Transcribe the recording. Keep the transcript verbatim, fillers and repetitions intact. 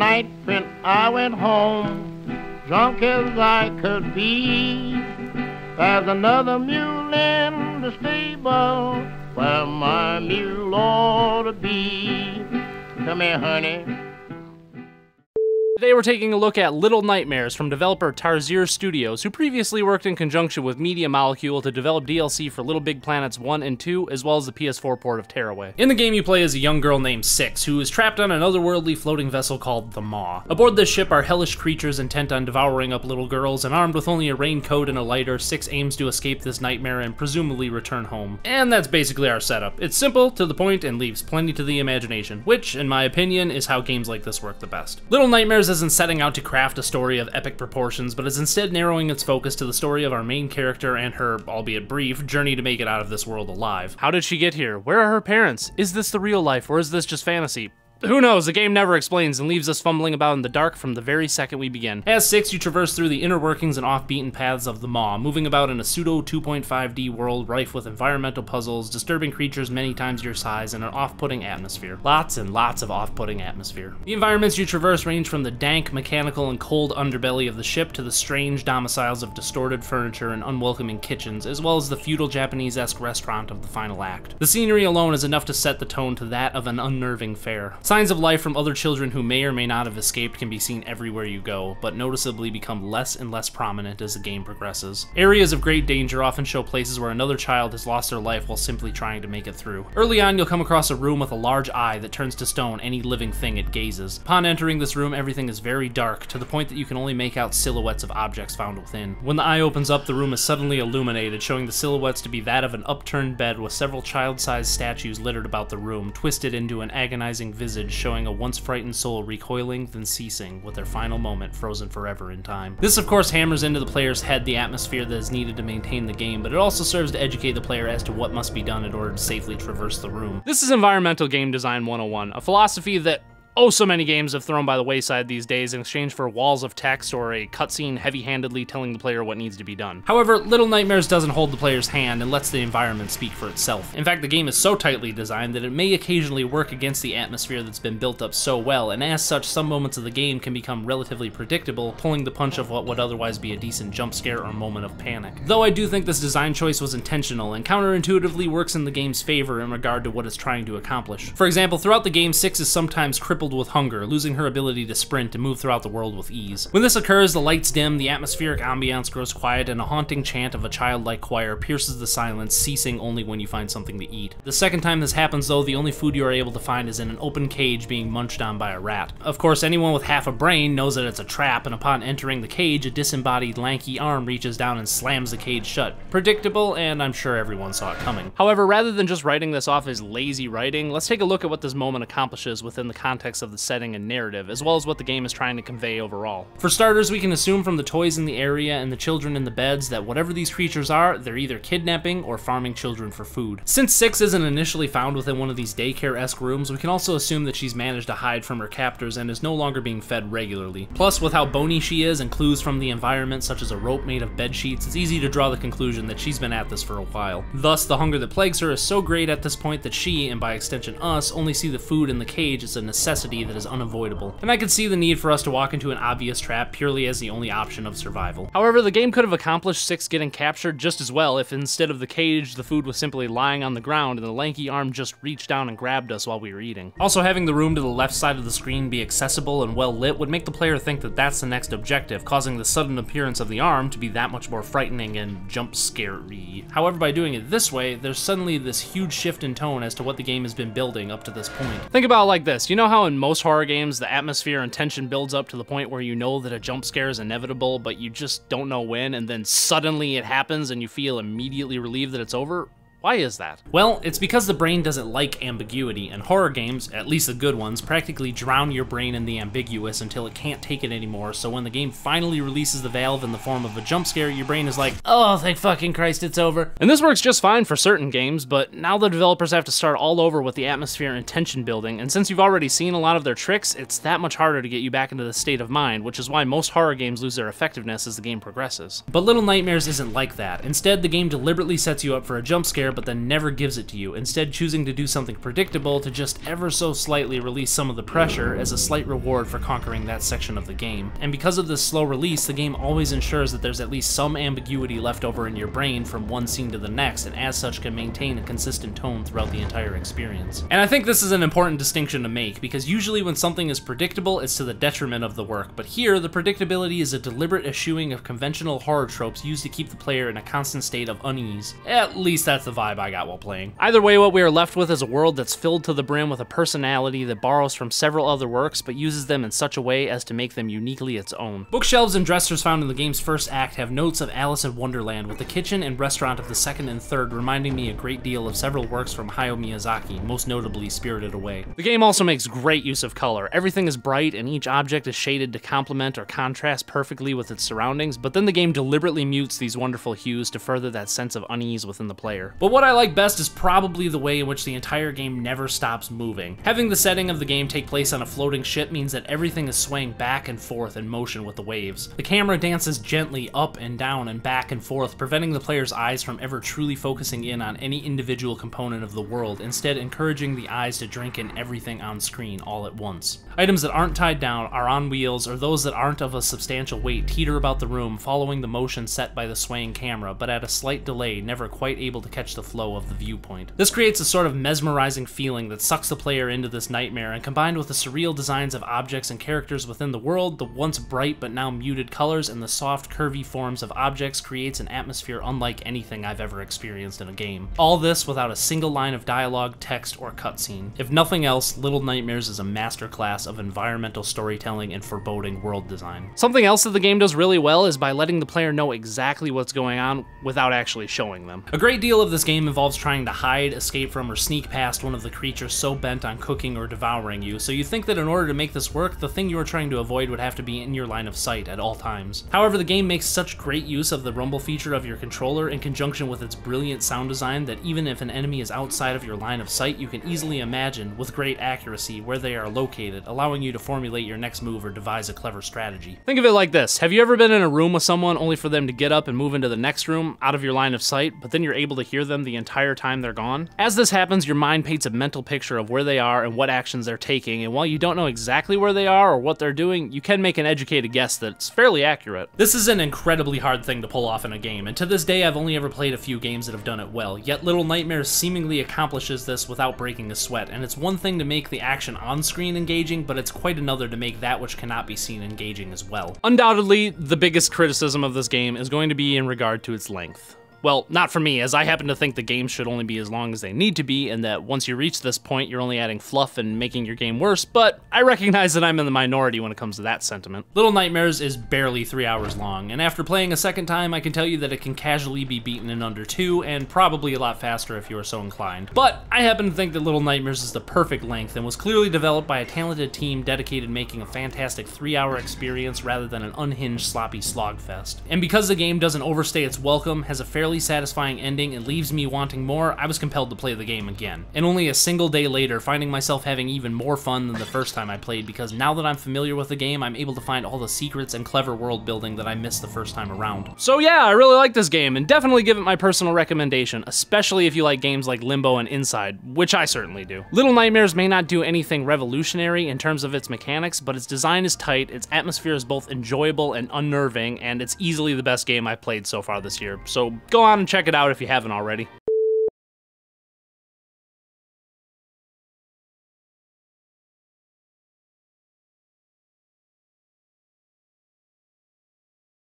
night when I went home, drunk as I could be. There's another mule in the stable where my mule ought to be. Come here, honey. Today we're taking a look at Little Nightmares from developer Tarsier Studios, who previously worked in conjunction with Media Molecule to develop D L C for Little Big Planets one and two, as well as the P S four port of Tearaway. In the game you play as a young girl named Six, who is trapped on an otherworldly floating vessel called The Maw. Aboard this ship are hellish creatures intent on devouring up little girls, and armed with only a raincoat and a lighter, Six aims to escape this nightmare and presumably return home. And that's basically our setup. It's simple, to the point, and leaves plenty to the imagination, which, in my opinion, is how games like this work the best. Little Nightmares isn't setting out to craft a story of epic proportions, but is instead narrowing its focus to the story of our main character and her, albeit brief, journey to make it out of this world alive. How did she get here? Where are her parents? Is this the real life, or is this just fantasy? Who knows, the game never explains and leaves us fumbling about in the dark from the very second we begin. As Six, you traverse through the inner workings and off-beaten paths of the Maw, moving about in a pseudo two point five D world rife with environmental puzzles, disturbing creatures many times your size, and an off-putting atmosphere. Lots and lots of off-putting atmosphere. The environments you traverse range from the dank, mechanical, and cold underbelly of the ship to the strange domiciles of distorted furniture and unwelcoming kitchens, as well as the feudal Japanese-esque restaurant of the final act. The scenery alone is enough to set the tone to that of an unnerving fare. Signs of life from other children who may or may not have escaped can be seen everywhere you go, but noticeably become less and less prominent as the game progresses. Areas of great danger often show places where another child has lost their life while simply trying to make it through. Early on, you'll come across a room with a large eye that turns to stone any living thing it gazes. Upon entering this room, everything is very dark, to the point that you can only make out silhouettes of objects found within. When the eye opens up, the room is suddenly illuminated, showing the silhouettes to be that of an upturned bed with several child-sized statues littered about the room, twisted into an agonizing visit, showing a once frightened soul recoiling, then ceasing, with their final moment frozen forever in time. This of course hammers into the player's head the atmosphere that is needed to maintain the game, but it also serves to educate the player as to what must be done in order to safely traverse the room. This is environmental game design one oh one, a philosophy that oh so many games have thrown by the wayside these days in exchange for walls of text or a cutscene heavy-handedly telling the player what needs to be done. However, Little Nightmares doesn't hold the player's hand and lets the environment speak for itself. In fact, the game is so tightly designed that it may occasionally work against the atmosphere that's been built up so well, and as such, some moments of the game can become relatively predictable, pulling the punch of what would otherwise be a decent jump scare or moment of panic. Though I do think this design choice was intentional and counterintuitively works in the game's favor in regard to what it's trying to accomplish. For example, throughout the game, Six is sometimes crippled with hunger, losing her ability to sprint and move throughout the world with ease. When this occurs, the lights dim, the atmospheric ambiance grows quiet, and a haunting chant of a childlike choir pierces the silence, ceasing only when you find something to eat. The second time this happens though, the only food you are able to find is in an open cage being munched on by a rat. Of course, anyone with half a brain knows that it's a trap, and upon entering the cage, a disembodied lanky arm reaches down and slams the cage shut. Predictable, and I'm sure everyone saw it coming. However, rather than just writing this off as lazy writing, let's take a look at what this moment accomplishes within the context of the setting and narrative, as well as what the game is trying to convey overall. For starters, we can assume from the toys in the area and the children in the beds that whatever these creatures are, they're either kidnapping or farming children for food. Since Six isn't initially found within one of these daycare-esque rooms, we can also assume that she's managed to hide from her captors and is no longer being fed regularly. Plus, with how bony she is and clues from the environment such as a rope made of bed sheets, it's easy to draw the conclusion that she's been at this for a while. Thus, the hunger that plagues her is so great at this point that she, and by extension us, only see the food in the cage as a necessity that is unavoidable, and I could see the need for us to walk into an obvious trap purely as the only option of survival. However, the game could have accomplished Six getting captured just as well if instead of the cage, the food was simply lying on the ground and the lanky arm just reached down and grabbed us while we were eating. Also, having the room to the left side of the screen be accessible and well lit would make the player think that that's the next objective, causing the sudden appearance of the arm to be that much more frightening and jump scary. However, by doing it this way, there's suddenly this huge shift in tone as to what the game has been building up to this point. Think about it like this. You know how in most horror games, the atmosphere and tension builds up to the point where you know that a jump scare is inevitable, but you just don't know when, and then suddenly it happens and you feel immediately relieved that it's over? Why is that? Well, it's because the brain doesn't like ambiguity, and horror games, at least the good ones, practically drown your brain in the ambiguous until it can't take it anymore, so when the game finally releases the valve in the form of a jump scare, your brain is like, oh, thank fucking Christ, it's over. And this works just fine for certain games, but now the developers have to start all over with the atmosphere and tension building, and since you've already seen a lot of their tricks, it's that much harder to get you back into the state of mind, which is why most horror games lose their effectiveness as the game progresses. But Little Nightmares isn't like that. Instead, the game deliberately sets you up for a jump scare there but then never gives it to you, instead choosing to do something predictable to just ever so slightly release some of the pressure as a slight reward for conquering that section of the game. And because of this slow release, the game always ensures that there's at least some ambiguity left over in your brain from one scene to the next, and as such can maintain a consistent tone throughout the entire experience. And I think this is an important distinction to make, because usually when something is predictable, it's to the detriment of the work, but here the predictability is a deliberate eschewing of conventional horror tropes used to keep the player in a constant state of unease. At least that's the vibe I got while playing. Either way, what we are left with is a world that's filled to the brim with a personality that borrows from several other works, but uses them in such a way as to make them uniquely its own. Bookshelves and dressers found in the game's first act have notes of Alice in Wonderland, with the kitchen and restaurant of the second and third reminding me a great deal of several works from Hayao Miyazaki, most notably Spirited Away. The game also makes great use of color. Everything is bright and each object is shaded to complement or contrast perfectly with its surroundings, but then the game deliberately mutes these wonderful hues to further that sense of unease within the player. But what I like best is probably the way in which the entire game never stops moving. Having the setting of the game take place on a floating ship means that everything is swaying back and forth in motion with the waves. The camera dances gently up and down and back and forth, preventing the player's eyes from ever truly focusing in on any individual component of the world, instead encouraging the eyes to drink in everything on screen all at once. Items that aren't tied down, are on wheels, or those that aren't of a substantial weight teeter about the room, following the motion set by the swaying camera, but at a slight delay, never quite able to catch the flow of the viewpoint. This creates a sort of mesmerizing feeling that sucks the player into this nightmare, and combined with the surreal designs of objects and characters within the world, the once bright but now muted colors and the soft, curvy forms of objects creates an atmosphere unlike anything I've ever experienced in a game. All this without a single line of dialogue, text, or cutscene. If nothing else, Little Nightmares is a masterclass of environmental storytelling and foreboding world design. Something else that the game does really well is by letting the player know exactly what's going on without actually showing them. A great deal of this game involves trying to hide, escape from, or sneak past one of the creatures so bent on cooking or devouring you, so you think that in order to make this work, the thing you are trying to avoid would have to be in your line of sight at all times. However, the game makes such great use of the rumble feature of your controller in conjunction with its brilliant sound design that even if an enemy is outside of your line of sight, you can easily imagine, with great accuracy, where they are located, allowing you to formulate your next move or devise a clever strategy. Think of it like this. Have you ever been in a room with someone only for them to get up and move into the next room, out of your line of sight, but then you're able to hear them the entire time they're gone? As this happens, your mind paints a mental picture of where they are and what actions they're taking, and while you don't know exactly where they are or what they're doing, you can make an educated guess that's fairly accurate. This is an incredibly hard thing to pull off in a game, and to this day I've only ever played a few games that have done it well, yet Little Nightmares seemingly accomplishes this without breaking a sweat, and it's one thing to make the action on screen engaging, but it's quite another to make that which cannot be seen engaging as well. Undoubtedly, the biggest criticism of this game is going to be in regard to its length. Well, not for me, as I happen to think the games should only be as long as they need to be, and that once you reach this point, you're only adding fluff and making your game worse, but I recognize that I'm in the minority when it comes to that sentiment. Little Nightmares is barely three hours long, and after playing a second time, I can tell you that it can casually be beaten in under two, and probably a lot faster if you are so inclined. But I happen to think that Little Nightmares is the perfect length, and was clearly developed by a talented team dedicated to making a fantastic three-hour experience rather than an unhinged, sloppy slogfest. And because the game doesn't overstay its welcome, has a fairly satisfying ending and leaves me wanting more, I was compelled to play the game again. And only a single day later, finding myself having even more fun than the first time I played, because now that I'm familiar with the game, I'm able to find all the secrets and clever world building that I missed the first time around. So yeah, I really like this game, and definitely give it my personal recommendation, especially if you like games like Limbo and Inside, which I certainly do. Little Nightmares may not do anything revolutionary in terms of its mechanics, but its design is tight, its atmosphere is both enjoyable and unnerving, and it's easily the best game I've played so far this year, so go on and check it out if you haven't already.